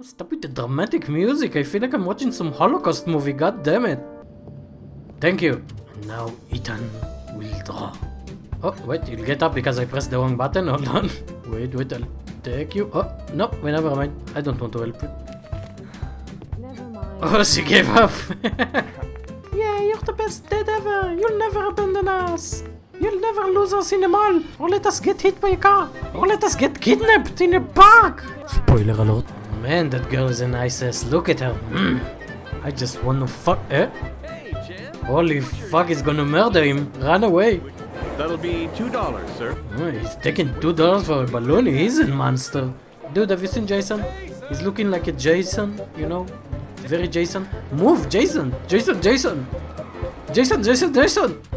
Stop with the dramatic music. I feel like I'm watching some Holocaust movie, god damn it. Thank you. And now Ethan will draw. Oh, wait, you'll get up because I pressed the wrong button. Hold on. Wait, wait, I'll take you. Oh, no, wait, never mind. I don't want to help you. Never mind. Oh, she gave up. Yeah, you're the best dad ever. You'll never abandon us. You'll never lose us in a mall. Or let us get hit by a car. Or let us get kidnapped in a park. Spoiler alert. Man, that girl is a nice ass. Look at her. Mm. I just wanna fuck. Eh? Hey, Jim. Holy fuck, he's gonna murder him. Run away. That'll be $2, sir. Oh, he's taking $2 for a balloon. He's a monster. Dude, have you seen Jason? He's looking like a Jason, you know? Very Jason. Move, Jason! Jason, Jason! Jason, Jason, Jason!